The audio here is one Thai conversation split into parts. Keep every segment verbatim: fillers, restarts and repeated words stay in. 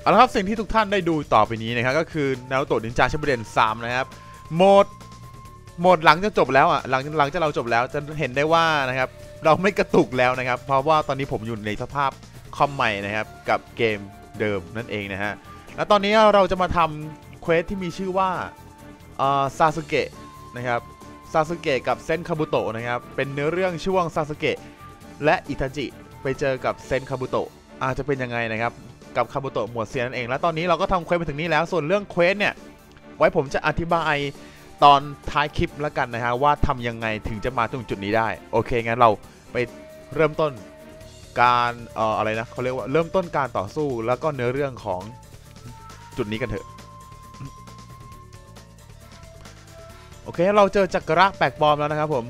เอาละครับสิ่งที่ทุกท่านได้ดูต่อไปนี้นะครับก็คือนารูโตะนินจาชิบูเดนสามนะครับโหมดโหมดหลังจะจบแล้วอ่ะหลังหลังจากเราจบแล้วจะเห็นได้ว่านะครับเราไม่กระตุกแล้วนะครับเพราะว่าตอนนี้ผมอยู่ในสภาพคอมใหม่นะครับกับเกมเดิมนั่นเองนะฮะและตอนนี้เราจะมาทำเควสที่มีชื่อว่าซาสึเกะนะครับซาสึเกะกับเซนคาบุโตะนะครับเป็นเนื้อเรื่องช่วงซาสึเกะและอิทาจิไปเจอกับเซนคาบุโตะอาจจะเป็นยังไงนะครับกับคาบุโตะหมวดเซียนนั่นเองและตอนนี้เราก็ทำเควสไปถึงนี้แล้วส่วนเรื่องเควสเนี่ยไว้ผมจะอธิบายตอนท้ายคลิปแล้วกันนะฮะว่าทำยังไงถึงจะมาตรงจุดนี้ได้โอเคงั้นเราไปเริ่มต้นการเอ่ออะไรนะเขาเรียกว่าเริ่มต้นการต่อสู้แล้วก็เนื้อเรื่องของจุดนี้กันเถอะโอเคเราเจอจักระแปลกปลอมแล้วนะครับผม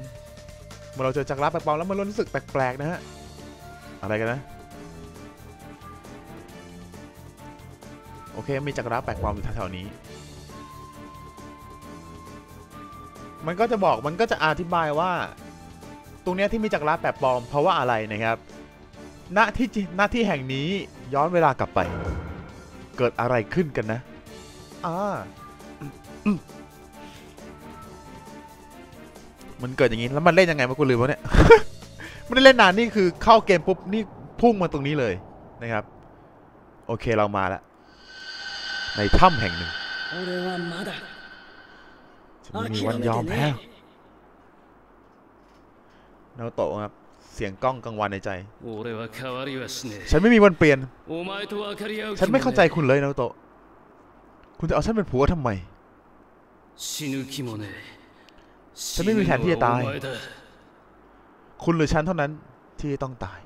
เมื่อเราเจอจักระแปลกปลอมแล้วมันรู้สึกแปลกๆนะฮะอะไรกันนะโอเคมีจักระแปลกปลอมอยู่แถวๆนี้มันก็จะบอกมันก็จะอธิบายว่าตรงเนี้ยที่มีจักระแปลกปลอมเพราะว่าอะไรนะครับณที่ณที่แห่งนี้ย้อนเวลากลับไปเกิดอะไรขึ้นกันนะอ่า มันเกิดอย่างนี้แล้วมันเล่นยังไงมากูลืมวะเนี่ย ไม่ได้เล่นนานนี่คือเข้าเกมปุ๊บนี่พุ่งมาตรงนี้เลยนะครับโอเคเรามาแล้วในถ้ำแห่งหนึ่งไม่มีวันยอมแพ้นารูโตะครับเสียงกล้องกังวานในใจฉันไม่มีวันเปลี่ยนฉันไม่เข้าใจคุณเลยนารูโตะคุณจะเอาฉันเป็นผัวทำไมฉันไม่มีแผนที่จะตายคุณหรือฉันเท่านั้นที่ต้องตาย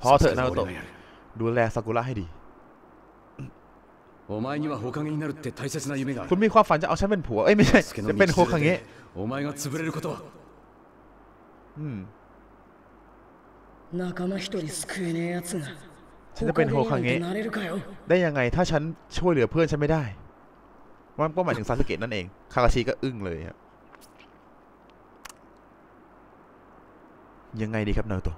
พอเถอะนารูโตะดูแลซากุระให้ดีคุณมีความฝันจะเอาฉันเป็นผัวเอ้ยไม่ใช่จะเป็นโฮคังเงะฉันจะเป็นโฮคังเงะได้ยังไงถ้าฉันช่วยเหลือเพื่อนฉันไม่ได้ว่าก็หมายถึงซาสึเกะนั่นเองคาคาชิก็อึ้งเลยครับยังไงดีครับนารูโตะ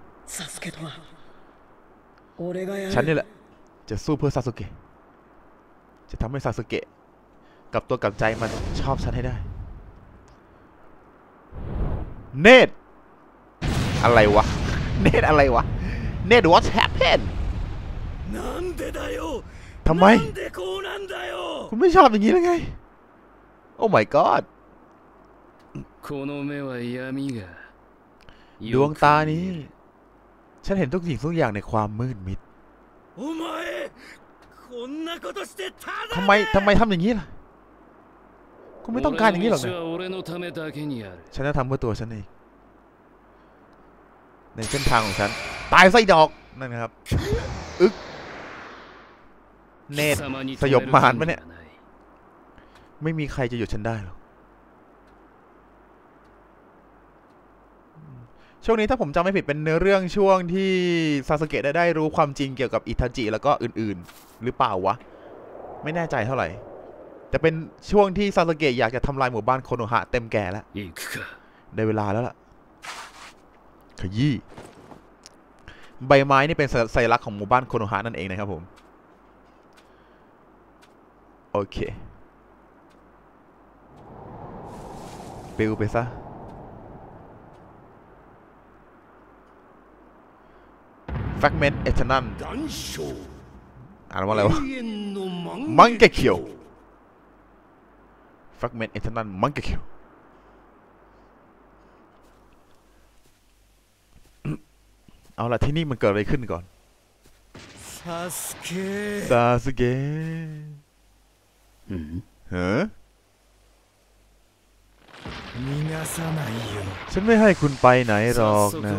ฉันนี่แหละจะสู้เพื่อซาสึเกะจะทำให้ซาสึเกะกับตัวกับใจมันชอบฉันให้ได้เนตอะไรวะเนตอะไรวะเนต what happened ทำไมคุณไม่ชอบอย่างนี้เลยไงโอ้ my god ดวงตานี้ฉันเห็นทุกสิ่งทุกอย่างในความมืดมิดทำไมทำไมทำอย่างนี้ล่ะคุณไม่ต้องการอย่างนี้หรอกนะฉันจะทำเพื่อตัวฉันเองในเส้นทางของฉันตายไส้ดอกนั่นนะครับอึ๊กเนตสยบมารปะเนี่ยไม่มีใครจะหยุดฉันได้หรอกช่วงนี้ถ้าผมจำไม่ผิดเป็นเนื้อเรื่องช่วงที่ซาสึเกะได้ได้รู้ความจริงเกี่ยวกับอิทาจิแล้วก็อื่นๆหรือเปล่าวะไม่แน่ใจเท่าไหร่แต่เป็นช่วงที่ซาสึเกะอยากจะทำลายหมู่บ้านโคโนฮะเต็มแก่แล้วได้เวลาแล้วล่ะขยี้ใบไม้นี่เป็นสัญลักษณ์ของหมู่บ้านโคโนฮะนั่นเองนะครับผมโอเคเปลวไปซะแฟกเมนต์เอชนันอ่านว่าอะไรวะมังเกคิวแฟกเมนต์เอชนันมังเกคิวเอาล่ะที่นี่มันเกิดอะไรขึ้นก่อนซาสึเกะซาสึเกะหืมฮะฉันไม่ให้คุณไปไหนหรอกนะ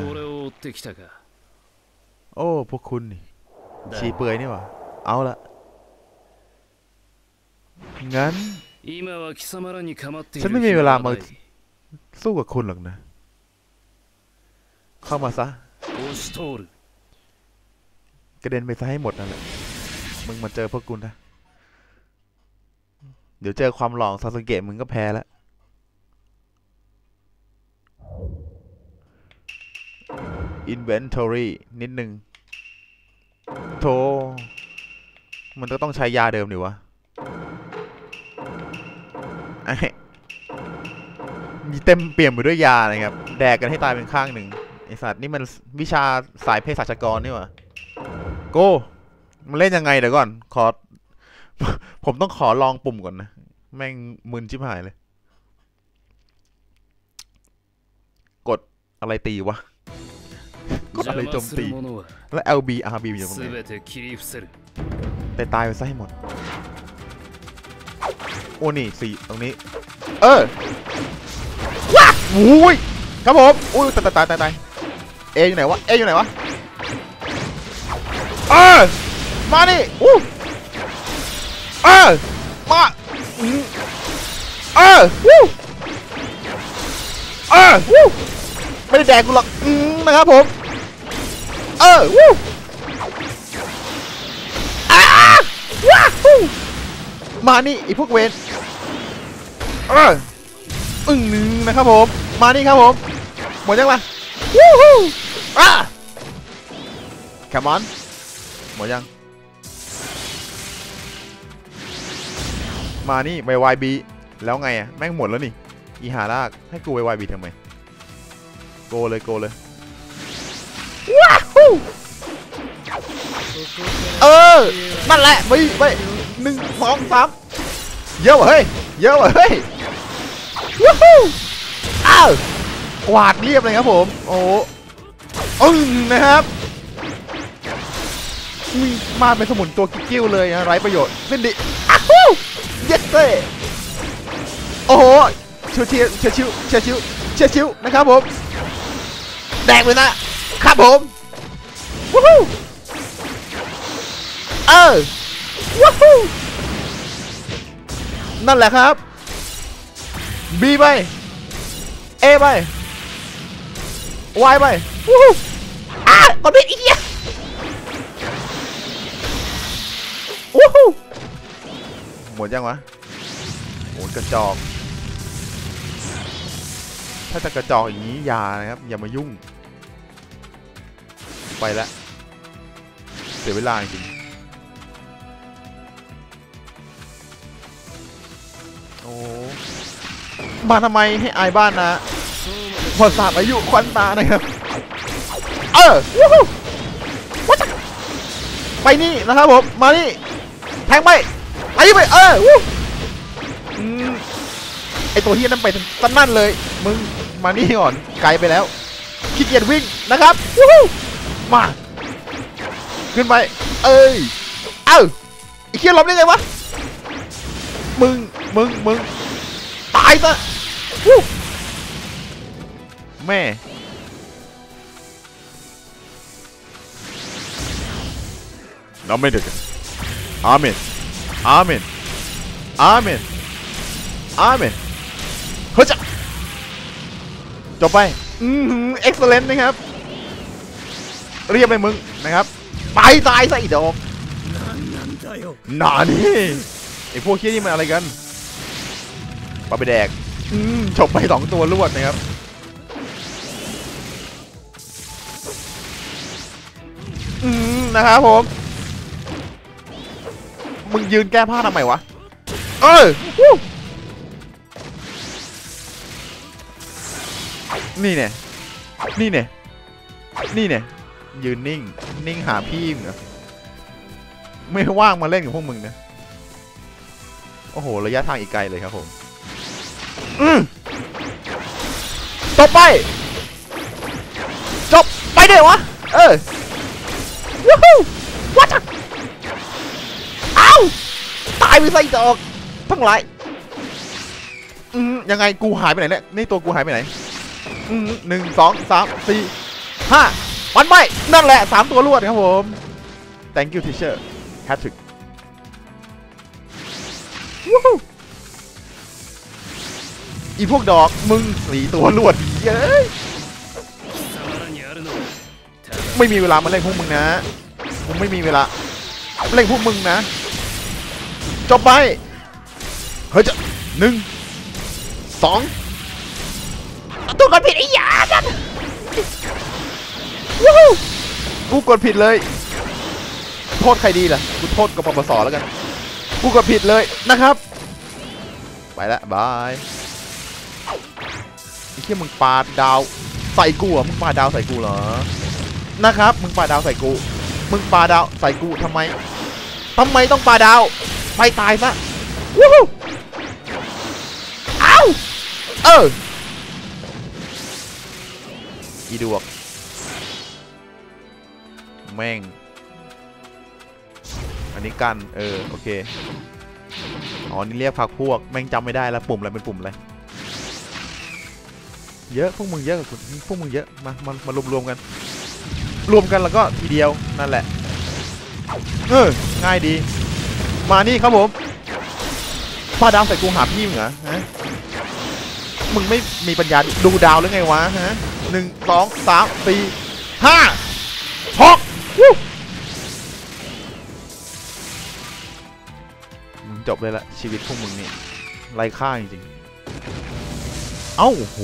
โอ้พวกคุณนี่ชีเปื่อยนี่หว่าเอาละงั้นฉันไม่มีเวลามาสู้กับคุณหรอกนะเข้ามาซะกระเด็นไปซะให้หมดนั่นแหละมึงมาเจอพวกคุณนะเดี๋ยวเจอความหลอกซาสึเกะมึงก็แพ้แล้วอินเวนทอรี่นิดหนึ่งโท มันก็ต้องใช้ยาเดิมดิวะมีเต็มเปี่ยมไปด้วยยาเลยครับแดกกันให้ตายเป็นข้างหนึ่งไอสัตว์นี่มันวิชาสายเภสัชกรนี่วะโก้มันเล่นยังไงเดี๋ยวก่อนขอผมต้องขอลองปุ่มก่อนนะแม่งมึนชิบหายเลยกดอะไรตีวะกดอะไรโจมตีแล้ว แอล บี อาร์ บี อยู่ตรงไหนแต่ตายไปซะให้หมดโอ้นี่สี่ตรงนี้เออว้าอุ้ยครับผมอุ้ยตายตายตายตายเออยู่ไหนวะเออยู่ไหนวะเออมาดิอู้เออมาเออวู้เออวู้ไม่ได้แดกกูหรอกนะครับผมเออวู้อ้าว้ามานี่ไอพวกเวรเอออึ้งหนึ่งนะครับผมมานี่ครับผมหมดยังล่ะวู้ฮู้อ่ะแคมอนหมดยังมานี่ไป วาย บี แล้วไงอะแม่งหมดแล้วนี่อีหาลากให้กูไป วาย บี ทำไมโกเลยโกเลยว้าวเออนั่นแหละไปไปหนึ่งสองสามเยอะเฮ้ยเยอะเฮ้ยว้าวอ้าวกวาดเรียบเลยครับผมโอ้อึ้งนะครับมาเป็นสมุนตัวกิ้วเลยนะไร้ประโยชน์เล่นดิอ้าวเยสเซ่โอ้โหเชียวเชียวเชียวเชียวเชียวเชียวเชียวนะครับผมแดกเลยนะครับผมวู้ฮู้เออวู้ฮู้นั่นแหละครับ B ไป A ไป Y ไปวู้ฮู้อ้าวกดผิดอีกอ่ะวู้ฮู้หมดยังวะโหดกระจอกถ้าจะกระจอกอย่างนี้อย่านะครับอย่ามายุ่งไปละเสียเวลาจริงโอ้มาทำไมให้อายบ้านนะพอสามอายุควันตานะครับเออไปนี่นะครับผมมานี่แทงไปไอ้ไปเออไอตัวเฮียนั่นไปตั้นนั่นเลยมึงมานี่ก่อนไกลไปแล้วขี้เกียจวิ่งนะครับมาขึ้นไปเอ้ยเอ้าไอ้เฮียล้มได้ไงวะมึงมึงมึงตายซะแม่น้ำไม่เดือดอาเมนอาเมนอาเมนอาเมนเฮ้ยจ้ะจบไปอืมเอ็กซ์แลนด์นะครับเรียบเลยมึงนะครับไปตายซะอีดอกหนานี่ไอพวกเคี้ยนี่มันอะไรกันปาไปแดกอืมจบไปสองตัวรวดนะครับอืมนะครับผมมึงยืนแก้ผ้าทำไมวะเออนี่เนี่ยนี่เนี่ยนี่เนี่ยยืนนิ่งนิ่งหาพี่มึงเหรอไม่ว่างมาเล่นกับพวกมึงนะโอ้โหระยะทางอีกไกลเลยครับผมอืมจบไปจบไปเดี๋ยววะเออวู้ฮู้วัดจักเอ้าตายไปซะอีกดอกทั้งหลายอืมยังไงกูหายไปไหนเนี่ยนี่ตัวกูหายไปไหนหนึ่งสองสามสี่ห้ามันไม่นั่นแหละสามตัวรวดครับผม thank you teacher Patrick อีพวกดอกมึงสี่ตัวรวดเย้ยไม่มีเวลามาเล่นพวกมึงนะผมไม่มีเวลาเล่นพวกมึงนะจบไปเฮ้ยจะหนึ่งสองตัวกดผิดไอ้ยากันวู้กูกดผิดเลย โทษใครดีล่ะกูโทษกปปส.แล้วกันกูก็ผิดเลยนะครับไปละบายไอ้เหี้ยมึงปาดาวใส่กูเหรอมึงปาดาวใส่กูเหรอนะครับมึงปาดาวใส่กูมึงปาดาวใส่กูทำไมทำไมต้องปาดาวไปตายซะวู้ฮู้อ้าวเอออีดวกแม่งอันนี้กันเออโอเคอ๋อนี่เรียกพักพวกแม่งจำไม่ได้แล้วปุ่มอะไรเป็นปุ่มอะไรเยอะพวกมึงเยอะกับคุณพวกมึงเยอะมามามารวมๆกันรวมกันแล้วก็ทีเดียวนั่นแหละเออง่ายดีมานี่ครับผมปาดาวใส่กูหาพี่มึงเหรอฮะมึงไม่มีปัญญาดูดาวหรือไงวะฮะหนึ่งสองสามสี่ห้าหกมึงจบเลยละชีวิตพวกมึงนี่ไร้ค่าจริงๆเอ้าโห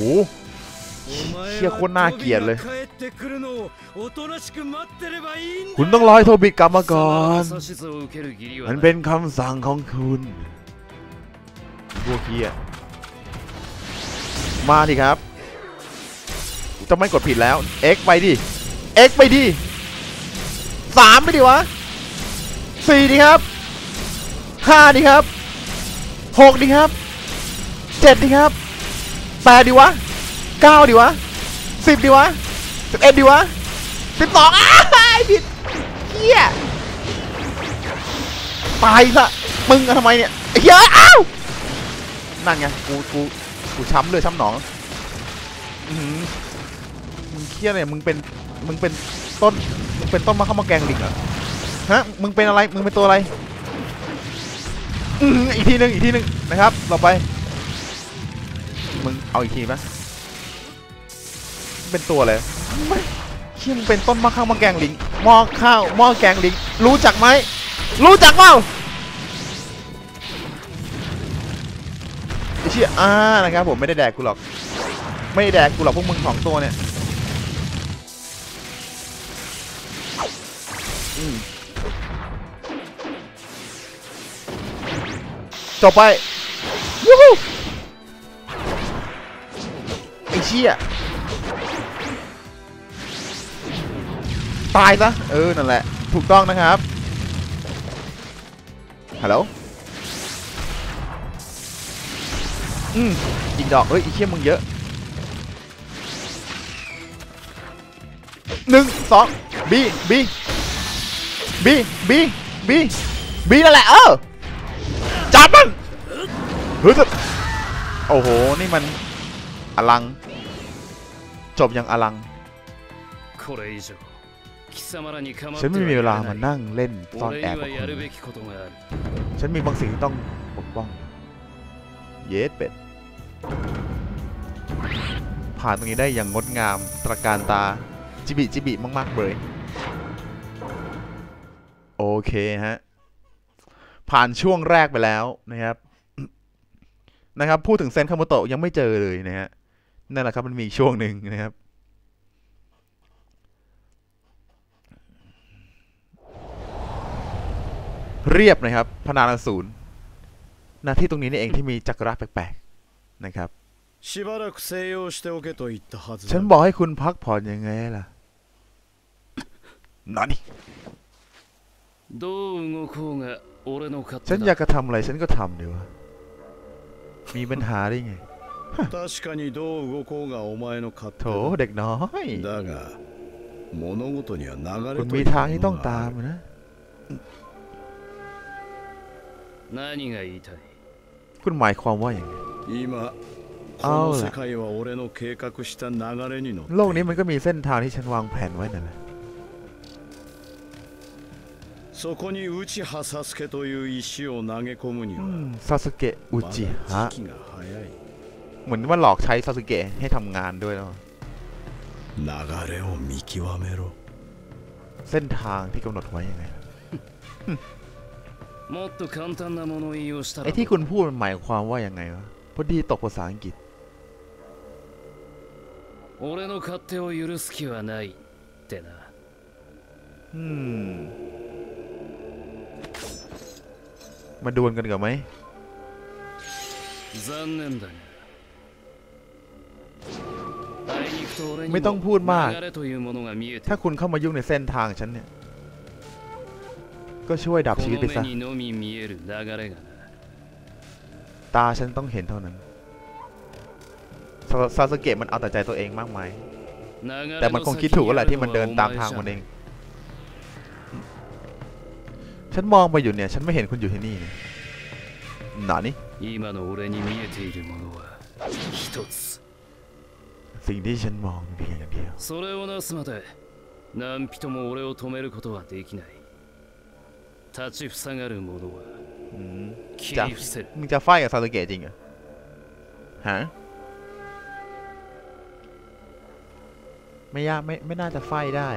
เชี่ยโคตรน่าเกลียดเลยคุณต้องรอให้โทบิกกลับมาก่อนมันเป็นคำสั่งของคุณพวกเฮียมาดิครับจะไม่กดผิดแล้ว X ไปดิ X ไปดิสามไปดิวะสี่ดิครับห้าดิครับหกดิครับเจ็ดดิครับแปดดิวะเก้าดิวะสิบดิวะสิบเอ็ดดิวะสิบสองอ้าวผิดเฮียตายซะมึงทำไมเนี่ยเฮียอ้าวนั่นไงกูกูกูช้ำเลยช้ำหนองมึงเคี้ยเนี่ยมึงเป็นมึงเป็นต้นมึงเป็นต้นมะข้าวมะแกงดิกเหรอฮะมึงเป็นอะไรมึงเป็นตัวอะไรอีกทีนึงอีกทีนึงนะครับเราไปมึงเอาอีกทีไหมเป็นตัวอะไรเคี้ยมึงเป็นต้นมะข้าวมะแกงลิงหม้อข้าวหม้อแกงลิงรู้จักไหมรู้จักเปล่าเชี่ยอ่านะครับผมไม่ได้แดกกูหรอกไม่ได้แดกกูหรอกพวกมึงสองตัวเนี่ยจบไปวู้ฮู้ไอ้เชี่ยตายซะเออนั่นแหละถูกต้องนะครับฮัลโหลอืมยิงดอกเฮ้ยอีเขี้ยมึงเยอะหนึ่งสองบีบีบีบีบีบีนั่นแหละเออจับมันเฮ้ยโอ้โหนี่มันอลังจบยังอลังฉันไม่มีเวลามานั่งเล่นซ่อนแอบกับคุณฉันมีบางสิ่งที่ต้องปกป้องเยสเป็ดผ่านตรงนี้ได้อย่างงดงามตระการตาจิบิจิบิมากๆเลยโอเคฮะผ่านช่วงแรกไปแล้วนะครับนะครับพูดถึงเซนคาโมโตะยังไม่เจอเลยนะฮะนั่นแหละครับมันมีช่วงหนึ่งนะครับเรียบนะครับพนาลศูนย์หน้าที่ตรงนี้นี่เองที่มีจักรราแปลกๆนะครับฉันบอกให้คุณพักผ่อนยังไงล่ะนั่นนี่ฉันอยากจะทำอะไรฉันก็ทำเดี๋ยวมีปัญหาได้ไงโถเด็กน้อยคุณมีทางที่ต้องตามนะคุณหมายความว่าอย่างไรเอาล่ะโลกนี้มันก็มีเส้นทางที่ฉันวางแผนไว้นั่นแหละซาสึเกะอุจิฮะเหมือนว่าหลอกใช้ซาสึเกะให้ทำงานด้วยเนาะเส้นทางที่กำหนดไว้ยังไงไอ้ที่คุณพูดมันหมายความว่ายังไงวะพอดีตกภาษาอังกฤษ มาดวลกันก่อนไหมไม่ต้องพูดมากถ้าคุณเข้ามายุ่งในเส้นทางฉันเนี่ยก็ช่วยดับชีวิตไปซะตาฉันต้องเห็นเท่านั้นซาสึเกะมันเอาแต่ใจตัวเองมากมายแต่มันคงคิดถูกแล้วแหละที่มันเดินตามทางมันเองฉันมองไปอยู่เนี่ยฉันไม่เห็นคุณอยู่ที่นี่นะหนานี่สิ่งที่ฉันมองเพียงเดียวจะมึงจะไฟกับซาสึเกะจริงเหรอฮะไม่ยากไม่ไม่น่าจะไฟได้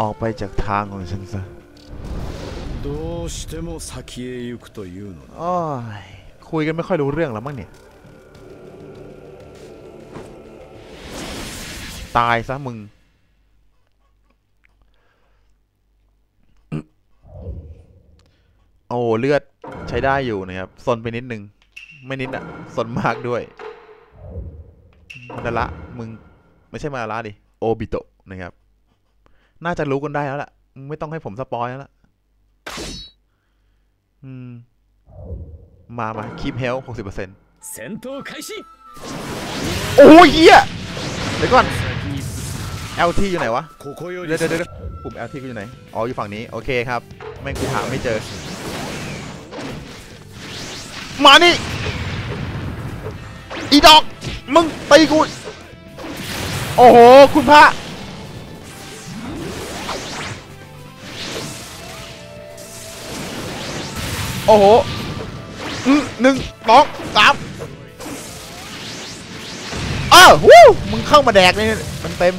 ออกไปจากทางของฉันซะอ๋อคุยกันไม่ค่อยรู้เรื่องแล้วมั้งเนี่ยตายซะมึงโอ้เลือดใช้ได้อยู่นะครับซนไปนิดนึงไม่นิดอ่ะซนมากด้วยมาละมึงไม่ใช่มาละดิโอบิโตะนะครับน่าจะรู้กันได้แล้วล่ะไม่ต้องให้ผมสปอยแล้วล่ะอืมมามาคีปเฮล หกสิบเปอร์เซ็นต์ โอ้ยเฮียเดี๋ยวก่อน แอล ที อยู่ไหนวะเดี๋ยวเดี๋ยวเดี๋ยวปุ่ม แอล ที อยู่ไหนอ๋ออยู่ฝั่งนี้โอเคครับแม่งกูหาไม่เจอมานี่อีดอกมึงตีกูโอ้โหคุณพระโอ้โหหนึ่งสองสามอ้าววู้มึงเข้ามาแดกนี่มันเต็ม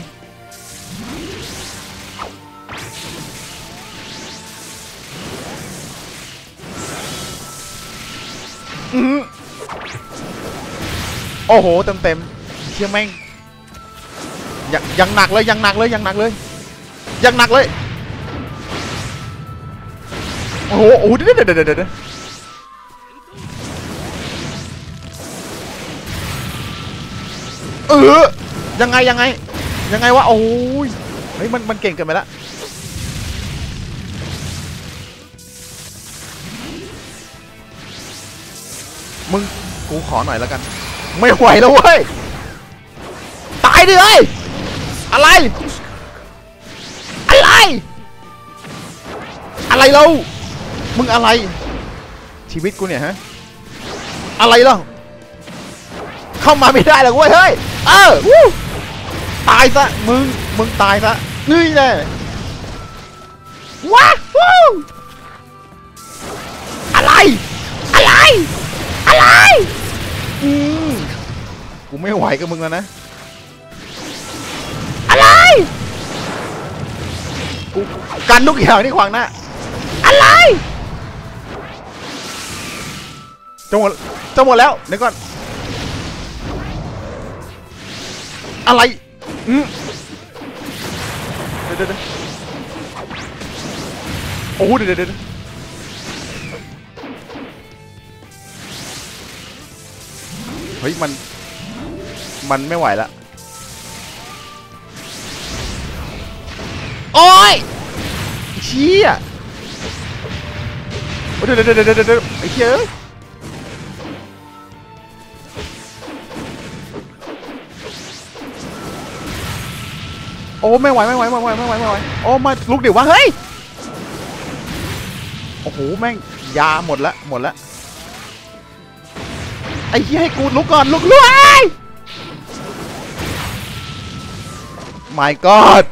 โอ้โหเต็มเต็มเชี่ยแม่งยังยังหนักเลยยังหนักเลยยังหนักเลยยังหนักเลยโอ้โหโอ้เด็ดเด็ดเด็ดเด็ดเออยังไงยังไงยังไงวะโอ้ยเฮ้ยมันมันเก่งเกินไปละมึงกูขอหน่อยแล้วกันไม่ไหวแล้วเว้ยตายดิเอ้ยอะไรอะไรอะไรเรามึงอะไรชีวิตกูเนี่ยฮะอะไรล่ะเข้ามาไม่ได้หรอกเว้ยเฮ้ยเออตายซะมึงมึงตายซะนี่แหละว้าวู้อะไรอะไรอะไรอืมกูไม่ไหวกับมึงแล้วนะอะไรกูกันลูกเหวี่ยงนี่ขวางหน้าอะไรจะหมดจะหมดแล้วเดี๋ยวก่อนอะไรอืมเดี๋ยวเดี๋ยวเดี๋ยวโอ้โหเดี๋ยวเดี๋ยวเฮ้ยมันมันไม่ไหวละโอ้ยเชี่ยเดี๋ยวเดี๋ยวเดี๋ยวเดี๋ยวไอ้เชี่ยโอ้ไม่ไหวไม่ไหวไม่ไหวไม่ไหวไม่ไหวโอ้มาลุกเดี๋ยววะเฮ้ยโอ้โหแม่งยาหมดละหมดละไอ้เหี้ยให้กูลุกก่อนลุกลุกไอ้ My God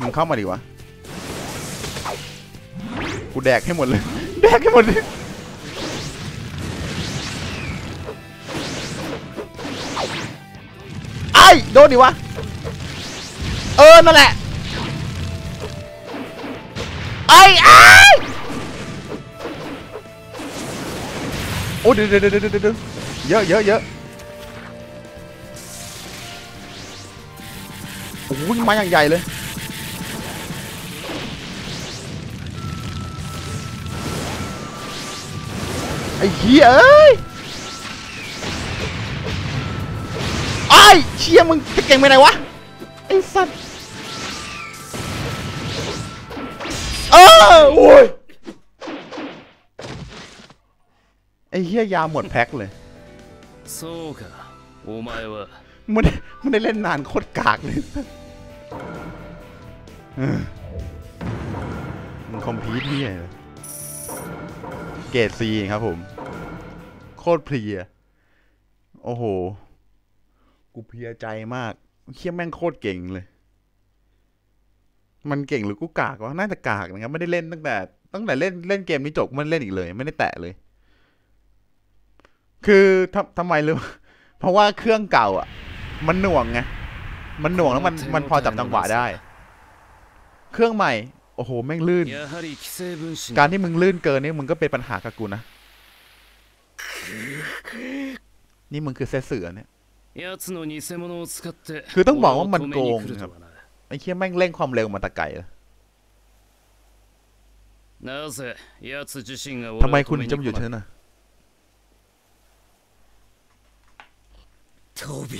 มึงเข้ามาดิวะกูแดกให้หมดเลยแดกให้หมดเลยไอ้โดนดิวะเออนั่นแหละไอ้ไอ้โอ้เดือดเดือดเดือดเดือดเยอะเยอะเยอะ วิ่งมาอย่างใหญ่เลยไอ้เหี้ยเอ้ยไอ้เชี่ยมึงจะเก่งไปไหนวะไอ้สัตว์เออโอ้ยไอ้เหี้ยยาหมดแพ็คเลยมันมันได้เล่นนานโคตรกากเลยมันคอมพีทนี่เลยเกรด ซี ครับผมโคตรเพลียโอ้โหกูเพลียใจมากเขี้ยแม่งโคตรเก่งเลยมันเก่งหรือกูกากวะน่าจะกากนะครับไม่ได้เล่นตั้งแต่ตั้งแต่เล่นเล่นเกมนี้จบไม่เล่นอีกเลยไม่ได้แตะเลยคือทำทำไมเลยเพราะว่าเครื่องเก่าอ่ะมันหน่วงไงมันหน่วงแล้วมันมันพอจับจังหวะได้เครื่องใหม่โอ้โหแม่งลื่นการที่มึงลื่นเกินนี่มึงก็เป็นปัญหากับกูนะนี่มึงคือเสือเสือเนี่ยคือต้องบอกว่ามันโกงครับไอ้เหี้ยแม่งเร่งความเร็วมาตะไกลทำไมคุณจำอยู่เธอน่ะโทบ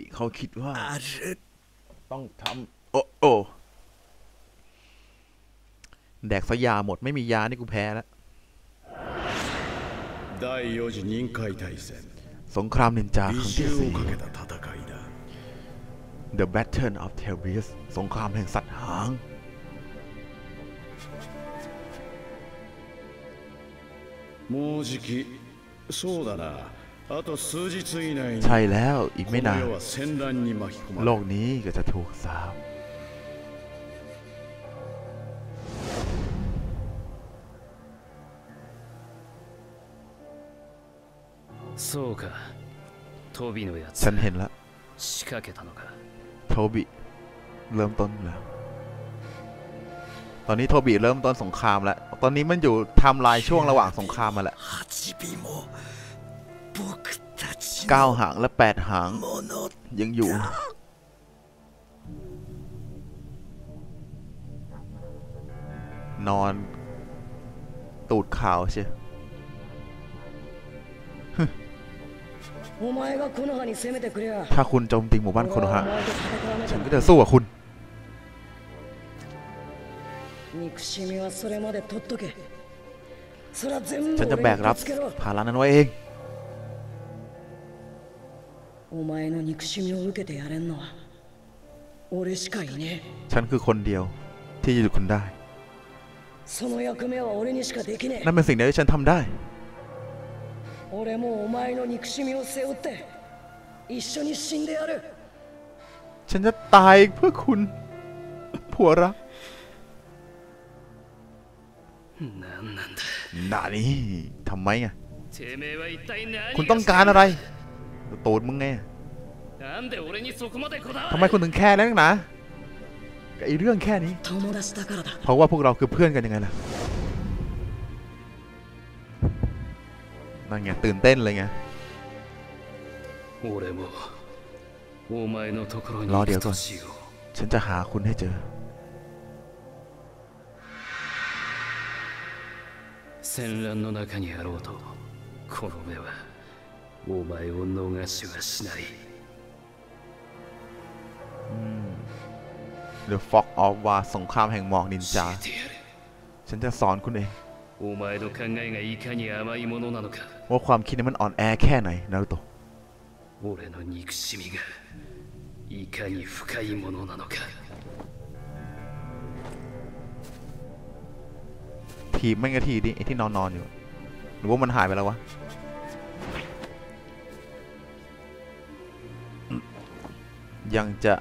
ิเขาคิดว่าต้องทำโอ้โอแดกสยาหมดไม่มียานี่กูแพ้แล้วสงครามนินจาครั้งที่สี่ The Battle of Terbis สงครามแห่งสัตว์หางใช่แล้วอีกไม่นานโลกนี้ก็จะถูกสาปฉันเห็นแล้วโทบิเริ่มต้นแล้วตอนนี้โทบิเริ่มต้นสงครามแล้วตอนนี้มันอยู่ไทม์ไลน์ช่วงระหว่างสงครามมาแหละเก้าหางและแปดหางยังอยู่นอนตูดขาวใช่ถ้าคุณโจมตีหมู่บ้านโคโนฮะฉันก็จะสู้กับคุณฉันจะแบกรับภาระนั้นไว้เองฉันคือคนเดียวที่จะหยุดคุณได้นั่นเป็นสิ่งเดียวที่ฉันทำได้ฉันจะตายเพื่อคุณผัวรักน่านี่ทำไมอ่ะคุณต้องการอะไรโตดมึงไงทำไมคุณถึงแค่นั้นนะไอเรื่องแค่นี้เพราะว่าพวกเราคือเพื่อนกันยังไงล่ะนั่นไงตื่นเต้นเลยไงรอเดี๋ยวก่อนฉันจะหาคุณให้เจอThe Fog of War สงครามแห่งหมอกนินจาฉันจะสอนคุณเองว่าความคิดนี้มันอ่อนแอแค่ไหนนารุโตะทีไม่ก็ทีดิไอ้ที่นอนนอนอยู่หรือว่ามันหายไปแล้ววะยังจะ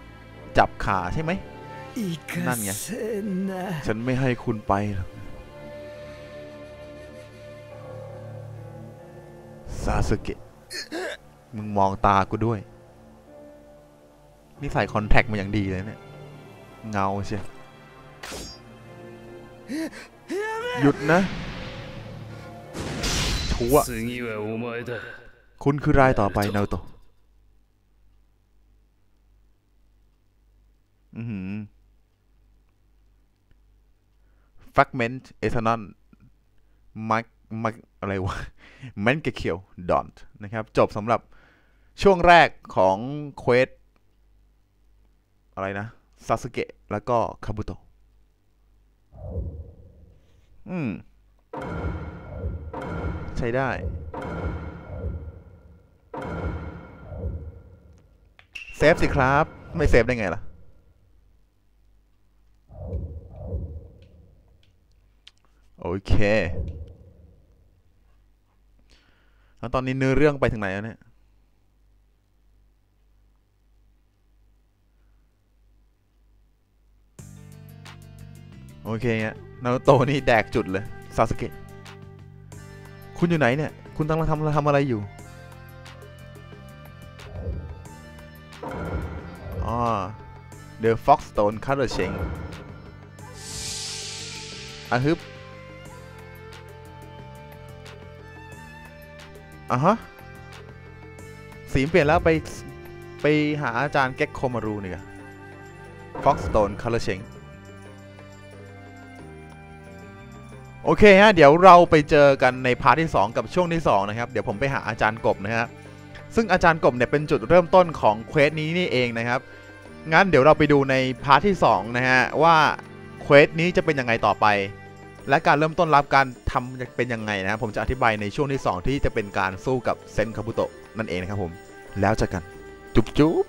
จับขาใช่ไหมนั่นไงฉันไม่ให้คุณไปหรอกซาสึเกะมึงมองตากูด้วยนี่ใส่คอนแทคมาอย่างดีเลยเนี่ยเงาใช่หยุดนะชัว คุณคือรายต่อไปนารูโตะอือหือ fragment เอทานอนมักมักอะไรวะแมนเกเคียวดอนนะครับจบสำหรับช่วงแรกของเควสอะไรนะซาสึเกะแล้วก็คาบุโตะอืมใช้ได้เซฟสิครับไม่เซฟได้ไงล่ะโอเคแล้วตอนนี้เนื้อเรื่องไปถึงไหนแล้วเนี่ยโอเคฮะนารูโตะนี่แดกจุดเลยซาสึเกะคุณอยู่ไหนเนี่ยคุณกำลังทำทำอะไรอยู่อ๋อ The Foxstone Color Change อ่ะฮึบอ่ะฮะสีเปลี่ยนแล้วไปไปหาอาจารย์เก็กโคมารูเนี่ย Foxstone Color Changeโอเคฮะเดี๋ยวเราไปเจอกันในพาร์ทที่สองกับช่วงที่สองนะครับเดี๋ยวผมไปหาอาจารย์กบนะฮะซึ่งอาจารย์กบเนี่ยเป็นจุดเริ่มต้นของเควสนี้นี่เองนะครับงั้นเดี๋ยวเราไปดูในพาร์ทที่สองนะฮะว่าเควสนี้จะเป็นยังไงต่อไปและการเริ่มต้นรับการทำจะเป็นยังไงนะผมจะอธิบายในช่วงที่สองที่จะเป็นการสู้กับเซนคาบุโตะนั่นเองนะครับผมแล้วเจอกันจุ๊บ